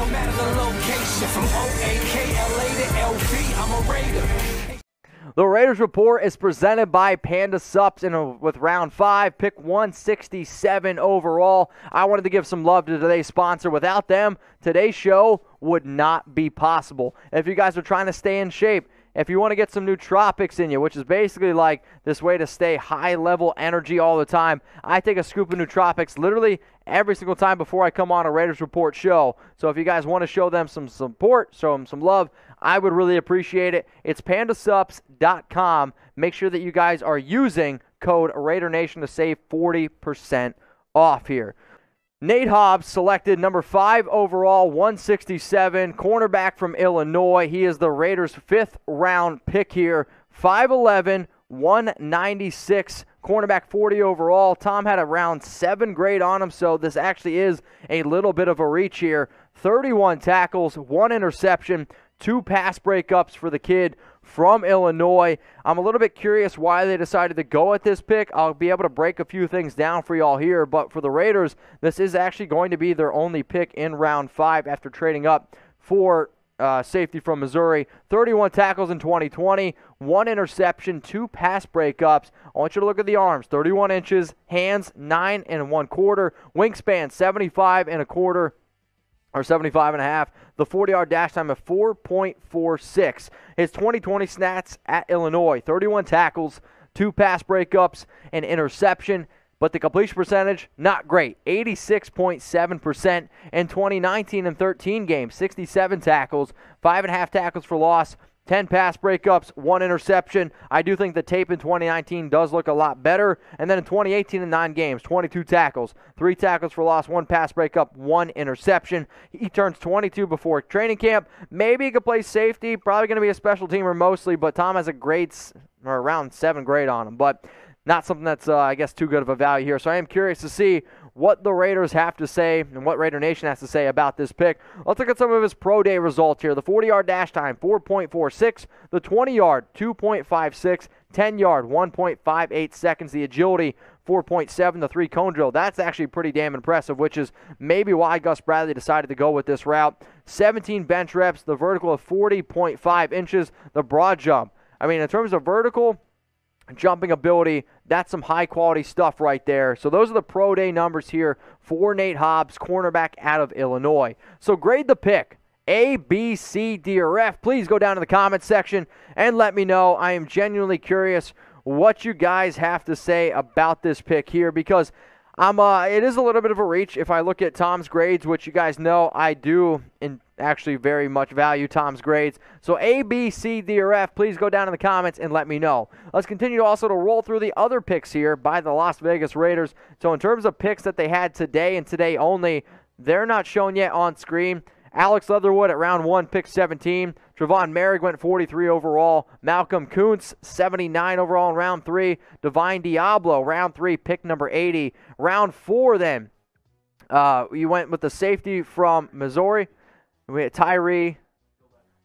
no matter the location. From OAKLA to LV, I'm a Raider. The Raiders Report is presented by Panda Supps with Round 5, pick 167 overall. I wanted to give some love to today's sponsor. Without them, today's show would not be possible. If you guys are trying to stay in shape, if you want to get some nootropics in you, which is basically like this way to stay high-level energy all the time, I take a scoop of nootropics literally every single time before I come on a Raiders Report show. So if you guys want to show them some support, show them some love, I would really appreciate it. It's pandasupps.com. Make sure that you guys are using code RaiderNation to save 40% off here. Nate Hobbs selected number 5 overall, 167, cornerback from Illinois. He is the Raiders' 5th-round pick here, 5'11", 196, cornerback 40 overall. Tom had a round 7 grade on him, so this actually is a little bit of a reach here. 31 tackles, 1 interception, 2 pass breakups for the kid from Illinois. I'm a little bit curious why they decided to go at this pick. I'll be able to break a few things down for y'all here, but for the Raiders, this is actually going to be their only pick in round 5 after trading up for safety from Missouri. 31 tackles in 2020, 1 interception, 2 pass breakups. I want you to look at the arms, 31 inches, hands 9 1/4, wingspan 75 1/4. Or 75 1/2, the 40-yard dash time of 4.46. His 2020 stats at Illinois, 31 tackles, 2 pass breakups, and interception, but the completion percentage, not great, 86.7% in 2019 and 13 games, 67 tackles, 5 1/2 tackles for loss, 10 pass breakups, 1 interception. I do think the tape in 2019 does look a lot better. And then in 2018 in 9 games, 22 tackles, 3 tackles for loss, 1 pass breakup, 1 interception. He turns 22 before training camp. Maybe he could play safety, probably going to be a special teamer mostly, but Tom has a grade or a round 7 grade on him, but not something that's, I guess, too good of a value here. So I am curious to see what the Raiders have to say and what Raider Nation has to say about this pick. Let's look at some of his pro day results here. The 40-yard dash time, 4.46. The 20-yard, 2.56. 10-yard, 1.58 seconds. The agility, 4.7. The 3-cone drill, that's actually pretty damn impressive, which is maybe why Gus Bradley decided to go with this route. 17 bench reps, the vertical of 40.5 inches. The broad jump, I mean, in terms of vertical jumping ability, that's some high-quality stuff right there. So those are the pro day numbers here for Nate Hobbs, cornerback out of Illinois. So grade the pick, A, B, C, D, or F. Please go down to the comments section and let me know. I am genuinely curious what you guys have to say about this pick here, because it is a little bit of a reach. If I look at Tom's grades, which you guys know I do actually very much value Tom's grades. So A, B, C, D, or F, please go down in the comments and let me know. Let's continue also to roll through the other picks here by the Las Vegas Raiders. So in terms of picks that they had today and today only, they're not shown yet on screen. Alex Leatherwood at round 1, pick 17. Trevon Merrick went 43 overall. Malcolm Koonce, 79 overall in round 3. Divine Deablo, round 3, pick number 80. Round 4 then, you went with the safety from Missouri. We had Tyree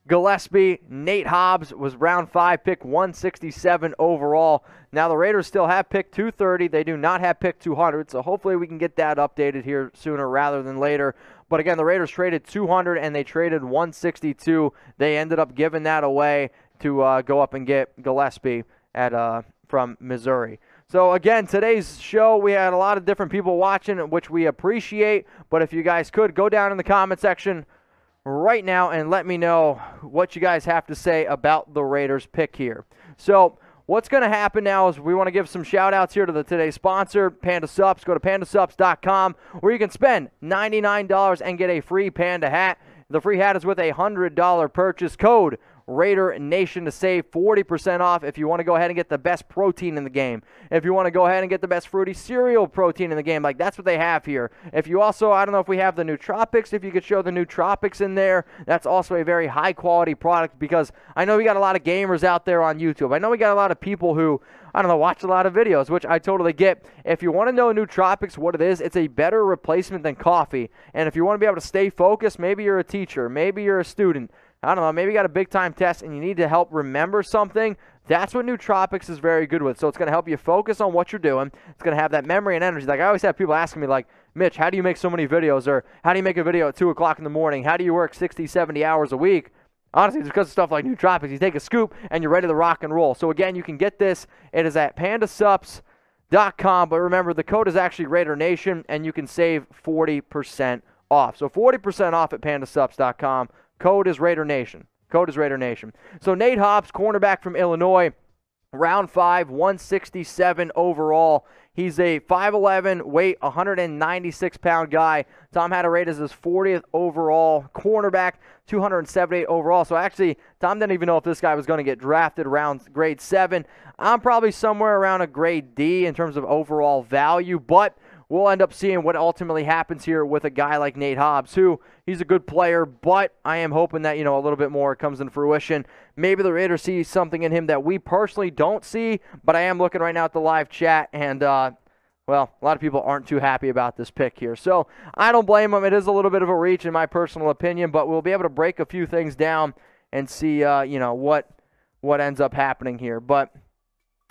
Gillespie. Nate Hobbs was round 5, pick 167 overall. Now the Raiders still have pick 230. They do not have pick 200, so hopefully we can get that updated here sooner rather than later. But again, the Raiders traded 200 and they traded 162. They ended up giving that away to go up and get Gillespie from Missouri. So again, today's show, we had a lot of different people watching, which we appreciate. But if you guys could, go down in the comment section right now and let me know what you guys have to say about the Raiders pick here. So what's going to happen now is we want to give some shout-outs here to today's sponsor, Panda Supps. Go to pandasupps.com where you can spend $99 and get a free Panda hat. The free hat is with a $100 purchase code, Raider Nation, to save 40% off if you want to go ahead and get the best protein in the game. If you want to go ahead and get the best fruity cereal protein in the game, like that's what they have here. If you also, I don't know if we have the nootropics, if you could show the nootropics in there, that's also a very high quality product, because I know we got a lot of gamers out there on YouTube. I know we got a lot of people who, I don't know, watch a lot of videos, which I totally get. If you want to know nootropics, what it is, it's a better replacement than coffee. And if you want to be able to stay focused, maybe you're a teacher, maybe you're a student, I don't know, maybe you got a big-time test and you need to help remember something. That's what nootropics is very good with. So it's going to help you focus on what you're doing. It's going to have that memory and energy. Like I always have people asking me, like, Mitch, how do you make so many videos? Or how do you make a video at 2 o'clock in the morning? How do you work 60, 70 hours a week? Honestly, it's because of stuff like nootropics. You take a scoop, and you're ready to rock and roll. So, again, you can get this. It is at pandasupps.com. But remember, the code is actually Raider Nation, and you can save 40% off. So 40% off at pandasupps.com. Code is Raider Nation. Code is Raider Nation. So Nate Hobbs, cornerback from Illinois, round 5, 167 overall. He's a 5'11", weight, 196-pound guy. Tom Hattaredes is 40th overall cornerback, 278 overall. So actually, Tom didn't even know if this guy was going to get drafted around grade 7. I'm probably somewhere around a grade D in terms of overall value, but we'll end up seeing what ultimately happens here with a guy like Nate Hobbs, who he's a good player, but I am hoping that, you know, a little bit more comes in fruition. Maybe the Raiders see something in him that we personally don't see, but I am looking right now at the live chat, and, well, a lot of people aren't too happy about this pick here. So I don't blame them. It is a little bit of a reach in my personal opinion, but we'll be able to break a few things down and see, you know, what ends up happening here. But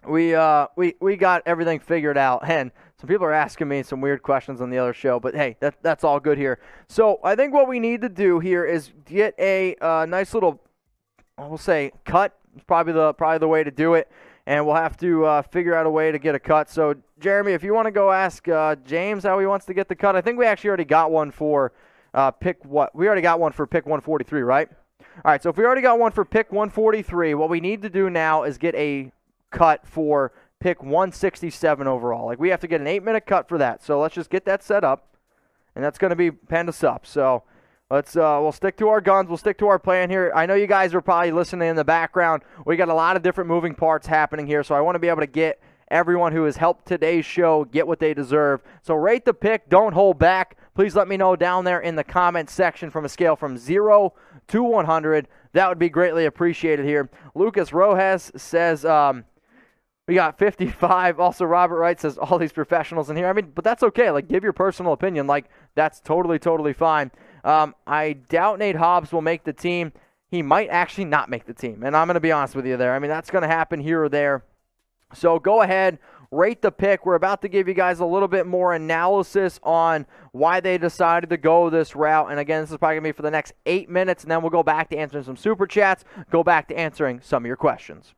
we got everything figured out, and some people are asking me some weird questions on the other show, but hey, that's all good here. So I think what we need to do here is get a nice little, I will say, cut. It's probably the way to do it, and we'll have to figure out a way to get a cut. So Jeremy, if you want to go ask James how he wants to get the cut, I think we actually already got one for pick 143, right? All right, so if we already got one for pick 143, what we need to do now is get a cut for pick 167 overall. Like, we have to get an 8-minute cut for that. So let's just get that set up, and that's going to be Panda Supps. So let's we'll stick to our guns. We'll stick to our plan here. I know you guys are probably listening in the background. We got a lot of different moving parts happening here, so I want to be able to get everyone who has helped today's show get what they deserve. So rate the pick. Don't hold back. Please let me know down there in the comment section from a scale from 0 to 100. That would be greatly appreciated here. Lucas Rojas says, we got 55. Also, Robert Wright says, all these professionals in here. I mean, but that's okay. Like, give your personal opinion. Like, that's totally, totally fine. I doubt Nate Hobbs will make the team. He might actually not make the team, and I'm going to be honest with you there. I mean, that's going to happen here or there. So go ahead, rate the pick. We're about to give you guys a little bit more analysis on why they decided to go this route. And again, this is probably going to be for the next 8 minutes, and then we'll go back to answering some super chats, go back to answering some of your questions.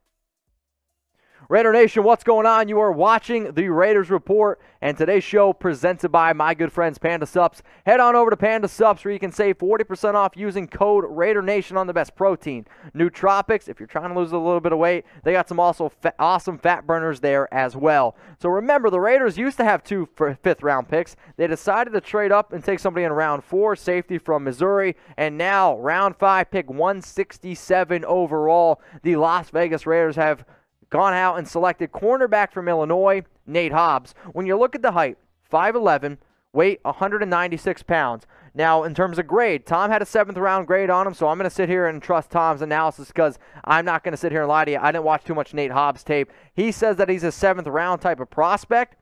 Raider Nation, what's going on? You are watching the Raiders Report, and today's show presented by my good friends Panda Supps. Head on over to Panda Supps, where you can save 40% off using code Raider Nation on the best protein, nootropics. If you're trying to lose a little bit of weight, they got some also awesome fat burners there as well. So remember, the Raiders used to have 2 fifth-round picks. They decided to trade up and take somebody in round 4, safety from Missouri, and now round 5, pick 167 overall. The Las Vegas Raiders have gone out and selected cornerback from Illinois, Nate Hobbs. When you look at the height, 5'11", weight 196 pounds. Now, in terms of grade, Tom had a 7th-round grade on him, so I'm going to sit here and trust Tom's analysis because I'm not going to sit here and lie to you. I didn't watch too much Nate Hobbs tape. He says that he's a 7th-round type of prospect,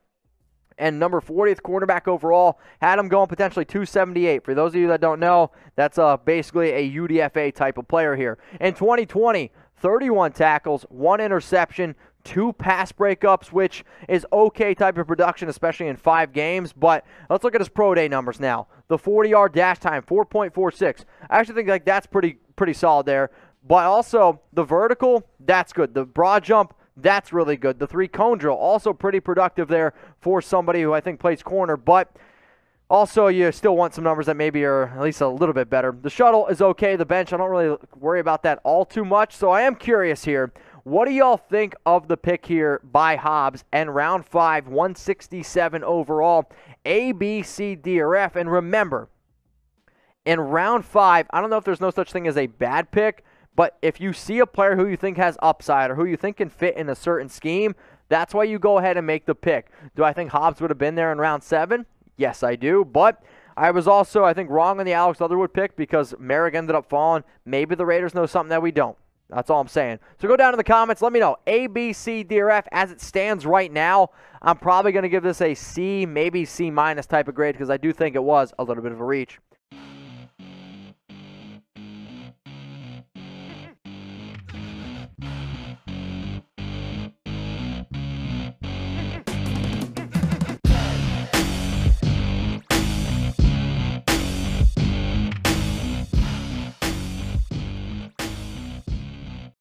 and number 40th cornerback overall, had him going potentially 278. For those of you that don't know, that's basically a UDFA type of player here. In 2020, 31 tackles, 1 interception, 2 pass breakups, which is okay type of production, especially in 5 games. But let's look at his pro day numbers now. The 40-yard dash time, 4.46. I actually think like that's pretty solid there. But also, the vertical, that's good. The broad jump, that's really good. The 3-cone drill, also pretty productive there for somebody who I think plays corner. But also, you still want some numbers that maybe are at least a little bit better. The shuttle is okay. The bench, I don't really worry about that all too much. So I am curious here. What do y'all think of the pick here by Hobbs and round 5, 167 overall, A, B, C, D, or F? And remember, in round 5, I don't know if there's no such thing as a bad pick, but if you see a player who you think has upside or who you think can fit in a certain scheme, that's why you go ahead and make the pick. Do I think Hobbs would have been there in round 7? Yes, I do, but I was also, I think, wrong on the Alex Leatherwood pick because Merrick ended up falling. Maybe the Raiders know something that we don't. That's all I'm saying. So go down to the comments. Let me know. A, B, C, D, or F. As it stands right now, I'm probably going to give this a C, maybe C- type of grade because I do think it was a little bit of a reach.